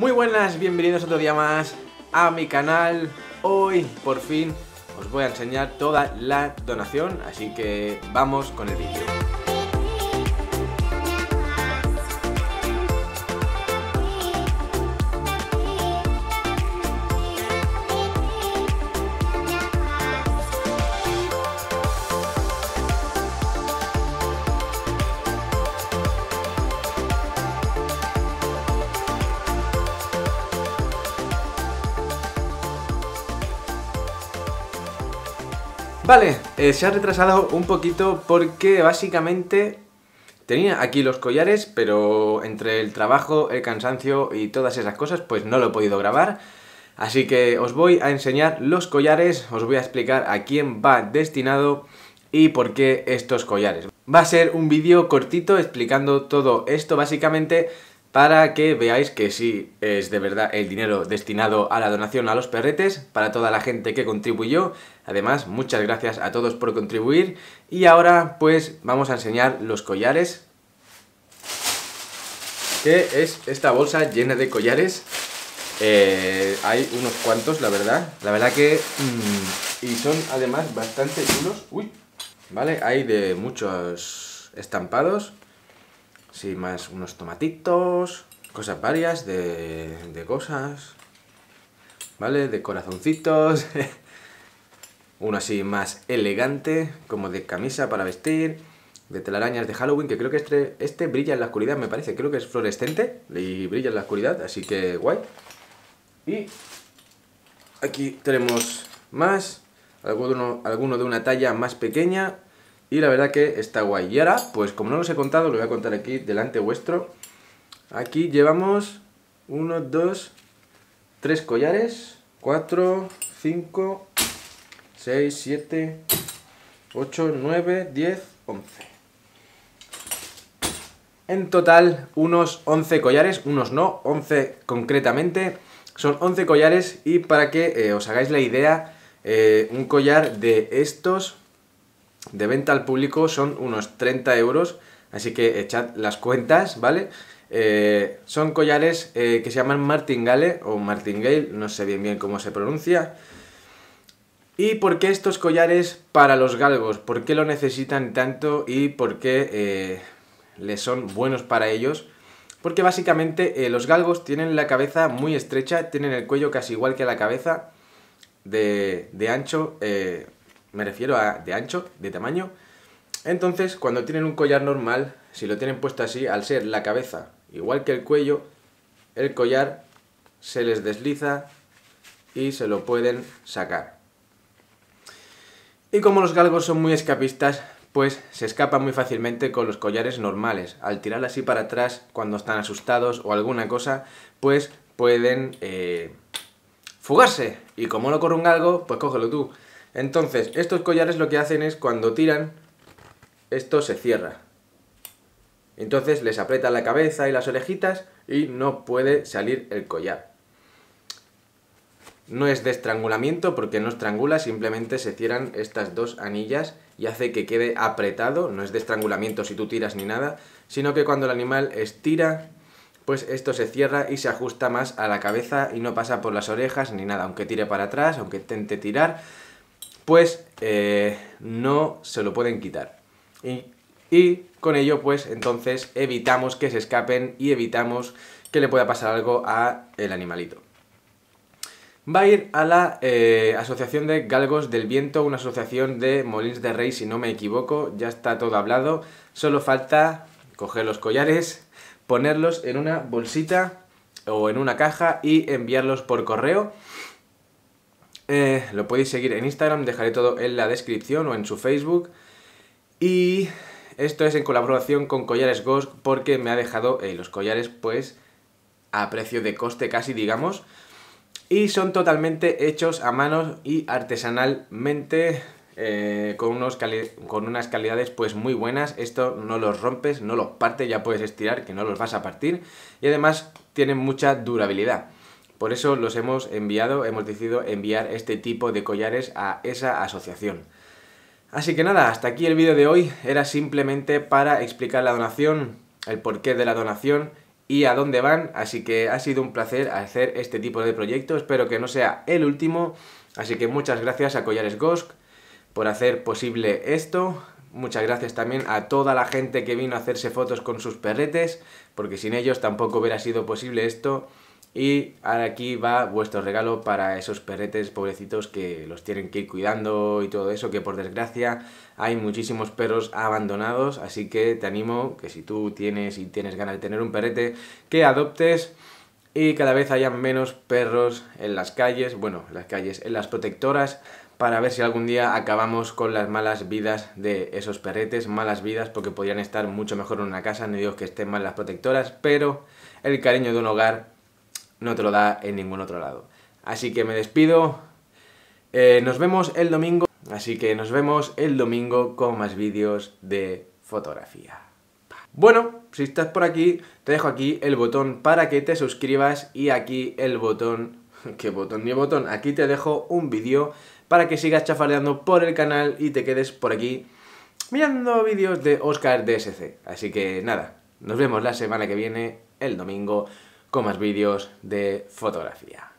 Muy buenas, bienvenidos otro día más a mi canal. Hoy por fin os voy a enseñar toda la donación, así que vamos con el vídeo. Vale, se ha retrasado un poquito porque básicamente tenía aquí los collares, pero entre el trabajo, el cansancio y todas esas cosas, pues no lo he podido grabar. Así que os voy a enseñar los collares, os voy a explicar a quién va destinado y por qué estos collares. Va a ser un vídeo cortito explicando todo esto básicamente para que veáis que sí es de verdad el dinero destinado a la donación a los perretes, para toda la gente que contribuyó. Además, muchas gracias a todos por contribuir. Y ahora pues vamos a enseñar los collares, que es esta bolsa llena de collares. Hay unos cuantos, la verdad que... y son además bastante chulos. Uy, vale, hay de muchos estampados. Sí, más unos tomatitos, cosas varias, de cosas, ¿vale? De corazoncitos, uno así más elegante, como de camisa para vestir, de telarañas de Halloween, que creo que este brilla en la oscuridad, me parece, creo que es fluorescente y brilla en la oscuridad, así que guay. Y aquí tenemos más, alguno de una talla más pequeña. Y la verdad que está guay. Y ahora, pues como no los he contado, lo voy a contar aquí delante vuestro. Aquí llevamos 1, 2, 3 collares, 4, 5, 6, 7, 8, 9, 10, 11. En total, unos 11 collares, unos no, 11 concretamente. Son 11 collares y para que os hagáis la idea, un collar de estos... de venta al público son unos 30 euros, así que echad las cuentas, ¿vale? Son collares que se llaman martingale o martingale, no sé bien cómo se pronuncia. ¿Y por qué estos collares para los galgos? ¿Por qué lo necesitan tanto y por qué les son buenos para ellos? Porque básicamente los galgos tienen la cabeza muy estrecha, tienen el cuello casi igual que la cabeza de ancho... me refiero a de ancho, de tamaño. Entonces, cuando tienen un collar normal, si lo tienen puesto así, al ser la cabeza igual que el cuello, el collar se les desliza y se lo pueden sacar. Y como los galgos son muy escapistas, pues se escapan muy fácilmente con los collares normales. Al tirar así para atrás, cuando están asustados o alguna cosa, pues pueden fugarse. Y como no corre un galgo, pues cógelo tú. Entonces, estos collares lo que hacen es, cuando tiran, esto se cierra. Entonces les aprieta la cabeza y las orejitas y no puede salir el collar. No es de estrangulamiento porque no estrangula, simplemente se cierran estas dos anillas y hace que quede apretado. No es de estrangulamiento si tú tiras ni nada, sino que cuando el animal estira, pues esto se cierra y se ajusta más a la cabeza y no pasa por las orejas ni nada. Aunque tire para atrás, aunque intente tirar... pues no se lo pueden quitar. Y con ello, pues entonces evitamos que se escapen y evitamos que le pueda pasar algo al animalito. Va a ir a la Asociación de Galgos del Viento, una asociación de molins de rey, si no me equivoco. Ya está todo hablado. Solo falta coger los collares, ponerlos en una bolsita o en una caja y enviarlos por correo. Lo podéis seguir en Instagram, dejaré todo en la descripción o en su Facebook. Y esto es en colaboración con Collares Gosk porque me ha dejado los collares pues a precio de coste casi, digamos. Y son totalmente hechos a mano y artesanalmente con unas calidades pues muy buenas. Esto no los rompes, no los partes, ya puedes estirar que no los vas a partir. Y además tienen mucha durabilidad. Por eso los hemos decidido enviar este tipo de collares a esa asociación. Así que nada, hasta aquí el vídeo de hoy. Era simplemente para explicar la donación, el porqué de la donación y a dónde van, así que ha sido un placer hacer este tipo de proyecto, espero que no sea el último, así que muchas gracias a Collares Gosk por hacer posible esto, muchas gracias también a toda la gente que vino a hacerse fotos con sus perretes, porque sin ellos tampoco hubiera sido posible esto, y ahora aquí va vuestro regalo para esos perretes pobrecitos que los tienen que ir cuidando y todo eso, que por desgracia hay muchísimos perros abandonados, así que te animo que si tú tienes y tienes ganas de tener un perrete, que adoptes y cada vez haya menos perros en las calles, bueno, las calles, en las protectoras, para ver si algún día acabamos con las malas vidas de esos perretes, malas vidas porque podrían estar mucho mejor en una casa, no digo que estén mal las protectoras, pero el cariño de un hogar no te lo da en ningún otro lado. Así que me despido, nos vemos el domingo. Así que nos vemos el domingo con más vídeos de fotografía. Bueno, si estás por aquí, te dejo aquí el botón para que te suscribas y aquí el botón... ¿Qué botón ni botón? Aquí te dejo un vídeo para que sigas chafardeando por el canal y te quedes por aquí mirando vídeos de Oscar DSC. Así que nada, nos vemos la semana que viene, el domingo, con más vídeos de fotografía.